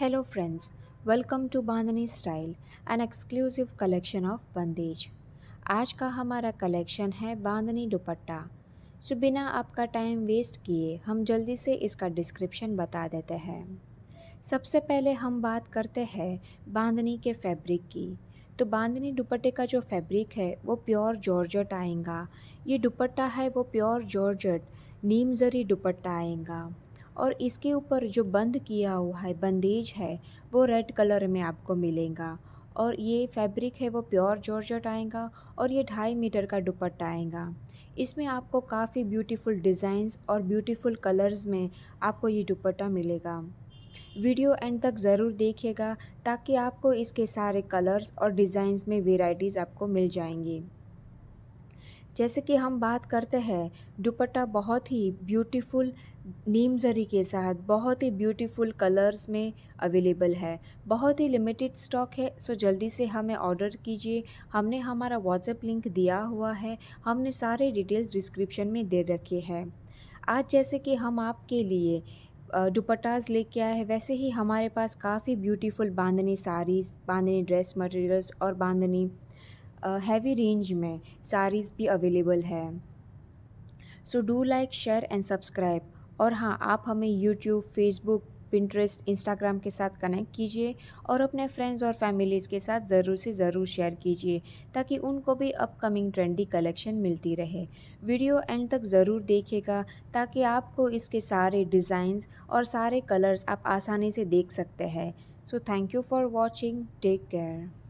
Hello friends, welcome to Bandhani Style, an exclusive collection of bandhej। आज का हमारा collection है बांधनी दुपट्टा। सो बिना आपका टाइम वेस्ट किए हम जल्दी से इसका डिस्क्रिप्शन बता देते हैं। सबसे पहले हम बात करते हैं बांधनी के फैब्रिक की। तो बांधनी दुपट्टे का जो फैब्रिक है वो प्योर जॉर्जेट आएगा। ये दुपट्टा है वो प्योर जॉर्जेट नीमजरी दुपट्टा आएगा और इसके ऊपर जो बंद किया हुआ है बंदेज है वो रेड कलर में आपको मिलेगा और ये फैब्रिक है वो प्योर जॉर्जेट आएगा और ये 2.5 मीटर का दुपट्टा आएगा। इसमें आपको काफ़ी ब्यूटीफुल डिज़ाइंस और ब्यूटीफुल कलर्स में आपको ये दुपट्टा मिलेगा। वीडियो एंड तक ज़रूर देखिएगा ताकि आपको इसके सारे कलर्स और डिज़ाइंस में वेराइटीज़ आपको मिल जाएंगी। जैसे कि हम बात करते हैं, दुपट्टा बहुत ही ब्यूटीफुल नीमजरी के साथ बहुत ही ब्यूटीफुल कलर्स में अवेलेबल है। बहुत ही लिमिटेड स्टॉक है, सो जल्दी से हमें ऑर्डर कीजिए। हमने हमारा व्हाट्सएप लिंक दिया हुआ है, हमने सारे डिटेल्स डिस्क्रिप्शन में दे रखे हैं। आज जैसे कि हम आपके लिए दुपट्टाज लेके आए हैं, वैसे ही हमारे पास काफ़ी beautiful bandhani saris, bandhani dress materials और बांधनी हैवी रेंज में साड़ीज़ भी अवेलेबल है। So do like, share and subscribe. और हाँ, आप हमें यूट्यूब, फेसबुक, पिंटरेस्ट, इंस्टाग्राम के साथ कनेक्ट कीजिए और अपने फ्रेंड्स और फैमिलीज़ के साथ ज़रूर से ज़रूर शेयर कीजिए ताकि उनको भी अपकमिंग ट्रेंडी कलेक्शन मिलती रहे। वीडियो एंड तक ज़रूर देखिएगा ताकि आपको इसके सारे डिज़ाइंस और सारे कलर्स आप आसानी से देख सकते हैं। So thank you for watching, take care.